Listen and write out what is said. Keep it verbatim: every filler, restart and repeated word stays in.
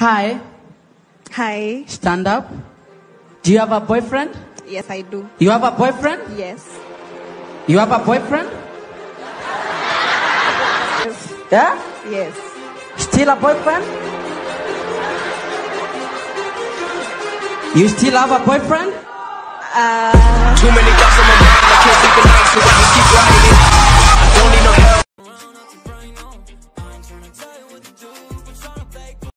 Hi. Hi. Stand up. Do you have a boyfriend? Yes, I do. You have a boyfriend? Yes. You have a boyfriend? Yes. Yeah? Yes. Still a boyfriend? You still have a boyfriend? Uh... Too many cups on my